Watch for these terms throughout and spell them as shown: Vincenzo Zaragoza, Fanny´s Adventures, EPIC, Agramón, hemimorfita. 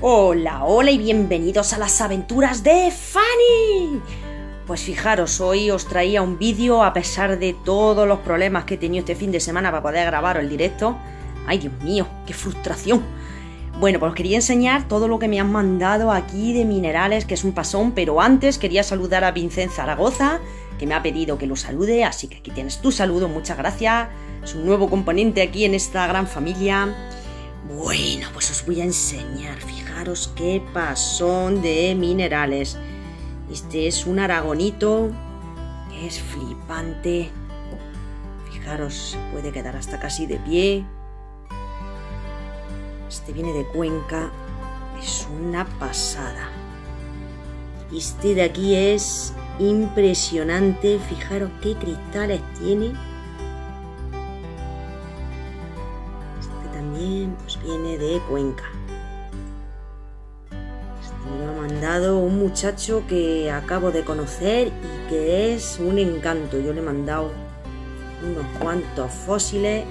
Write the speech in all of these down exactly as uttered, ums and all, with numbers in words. Hola, hola y bienvenidos a las aventuras de Fanny. Pues fijaros, hoy os traía un vídeo a pesar de todos los problemas que he tenido este fin de semana para poder grabaros el directo. Ay, Dios mío, qué frustración. Bueno, pues os quería enseñar todo lo que me han mandado aquí de minerales, que es un pasón, pero antes quería saludar a Vincenzo Zaragoza, que me ha pedido que lo salude, así que aquí tienes tu saludo, muchas gracias. Es un nuevo componente aquí en esta gran familia. Bueno, pues os voy a enseñar, fijaros qué pasón de minerales. Este es un aragonito, que es flipante. Fijaros, puede quedar hasta casi de pie. Este viene de Cuenca, es una pasada. Este de aquí es impresionante, fijaros qué cristales tiene. Pues viene de Cuenca. Este me lo ha mandado un muchacho que acabo de conocer y que es un encanto. Yo le he mandado unos cuantos fósiles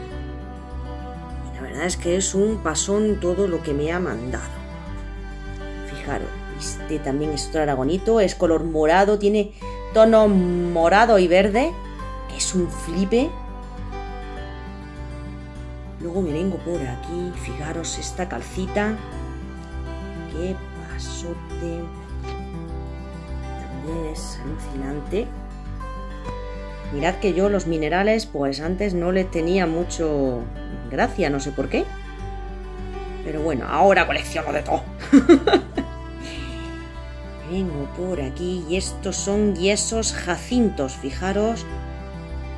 y la verdad es que es un pasón todo lo que me ha mandado. Fijaros, este también es otro aragonito, es color morado, tiene tonos morado y verde, es un flipe. Luego me vengo por aquí, fijaros esta calcita, qué pasote, también es alucinante. Mirad que yo los minerales pues antes no les tenía mucho gracia, no sé por qué, pero bueno, ahora colecciono de todo. Vengo por aquí y estos son yesos jacintos, fijaros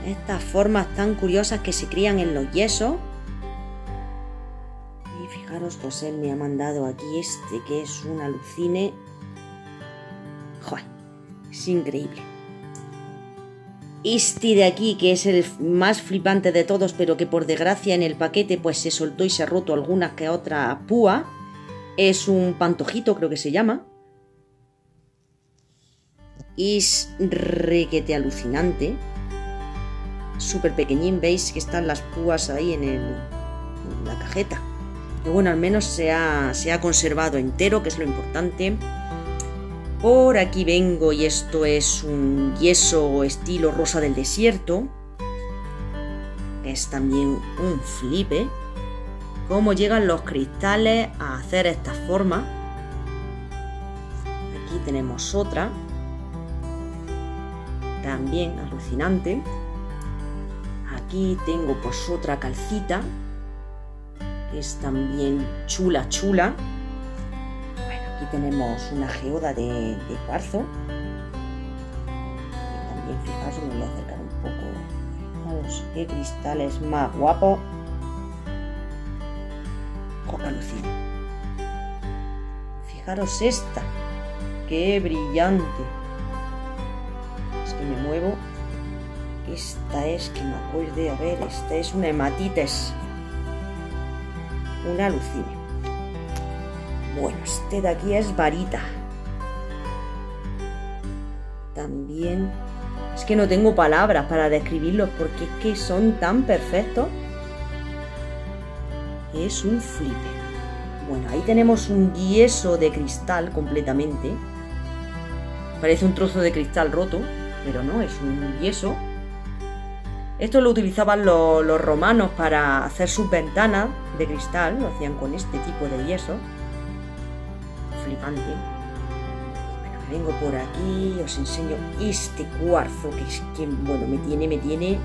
estas formas tan curiosas que se crían en los yesos. Fijaros, José me ha mandado aquí este que es un alucine. ¡Joder! Es increíble. Este de aquí, que es el más flipante de todos, pero que por desgracia en el paquete pues se soltó y se ha roto algunas que otra púa, es un pantojito, creo que se llama. Es requete alucinante. Súper pequeñín, veis que están las púas ahí en, el, en la cajeta. Que bueno, al menos se ha, se ha conservado entero, que es lo importante. Por aquí vengo y esto es un yeso estilo rosa del desierto. Es también un flipe. Cómo llegan los cristales a hacer esta forma. Aquí tenemos otra. También alucinante. Aquí tengo pues otra calcita. Es también chula, chula. Bueno, aquí tenemos una geoda de, de cuarzo. Y también, fijaos, me voy a acercar un poco. Fijaos qué cristales más guapos. Coca lucina. Fijaros esta. Qué brillante. Es que me muevo. Esta es, que me acuerde, a ver, esta es una hematites. Una alucina. Bueno, este de aquí es varita. También. Es que no tengo palabras para describirlos porque es que son tan perfectos. Es un flipe. Bueno, ahí tenemos un yeso de cristal completamente. Parece un trozo de cristal roto, pero no, es un yeso. Esto lo utilizaban lo, los romanos para hacer sus ventanas de cristal, lo hacían con este tipo de yeso. Flipante. Bueno, me vengo por aquí y os enseño este cuarzo que es que, bueno, me tiene, me tiene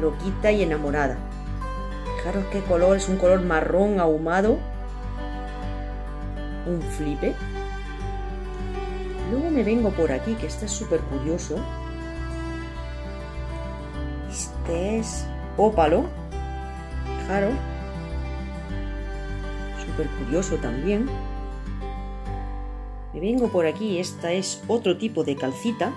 loquita y enamorada. Fijaros qué color, es un color marrón ahumado. Un flipe. Luego me vengo por aquí, que este es súper curioso. Este es ópalo, fijaros, súper curioso también. Me vengo por aquí, esta es otro tipo de calcita.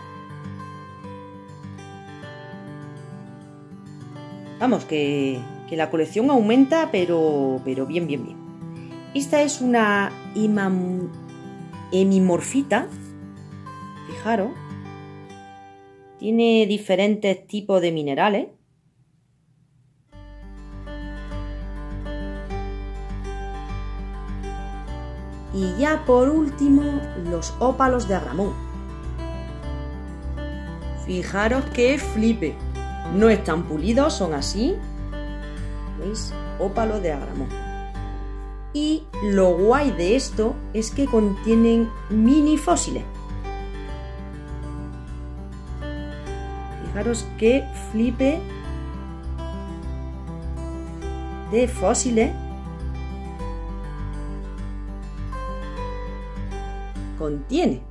Vamos, que, que la colección aumenta, pero, pero bien, bien, bien. Esta es una imam, hemimorfita, fijaros. Tiene diferentes tipos de minerales. y ya por último los ópalos de Agramón. Fijaros que flipe, no están pulidos, son así, ¿veis? Ópalo de Agramón. Y lo guay de esto es que contienen mini fósiles. Fijaros que flipe de fósiles contiene.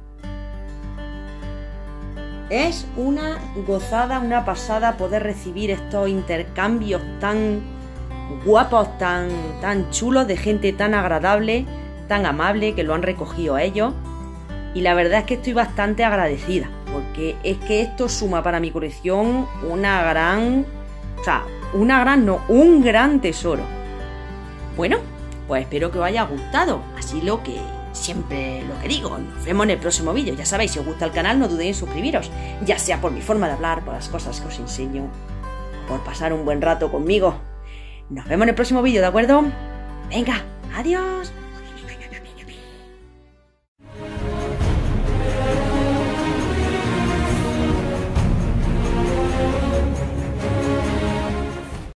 Es una gozada, una pasada poder recibir estos intercambios tan guapos, tan, tan chulos, de gente tan agradable, tan amable, que lo han recogido ellos. Y la verdad es que estoy bastante agradecida, porque es que esto suma para mi colección una gran... O sea, una gran no, un gran tesoro. Bueno, pues espero que os haya gustado. Así lo que... Siempre lo que digo, nos vemos en el próximo vídeo. Ya sabéis, si os gusta el canal no dudéis en suscribiros, ya sea por mi forma de hablar, por las cosas que os enseño, por pasar un buen rato conmigo. Nos vemos en el próximo vídeo, ¿de acuerdo? Venga, adiós.